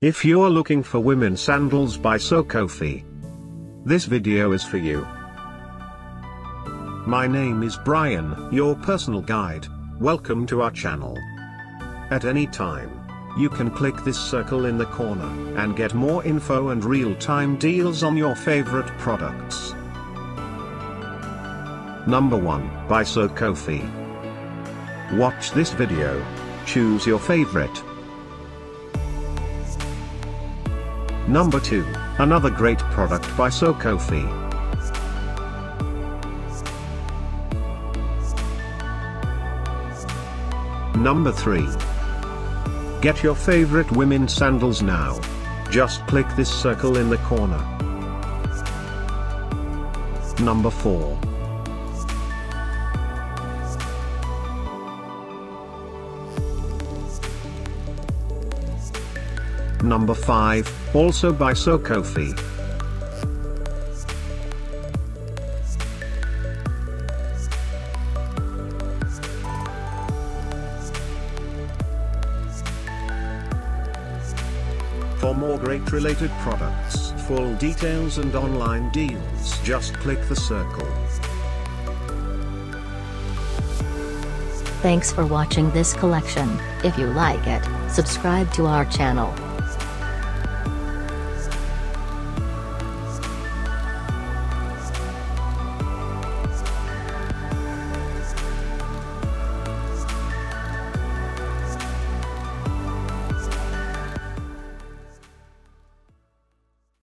If you're looking for women sandals by Socofy, this video is for you. My name is Brian, your personal guide. Welcome to our channel. At any time, you can click this circle in the corner and get more info and real-time deals on your favorite products. Number 1, by Socofy. Watch this video. Choose your favorite. Number 2, another great product by Socofy. Number 3. Get your favorite women's sandals now. Just click this circle in the corner. Number 4. Number 5, also by Socofy. For more great related products, full details and online deals, just click the circle. Thanks for watching this collection. If you like it, subscribe to our channel.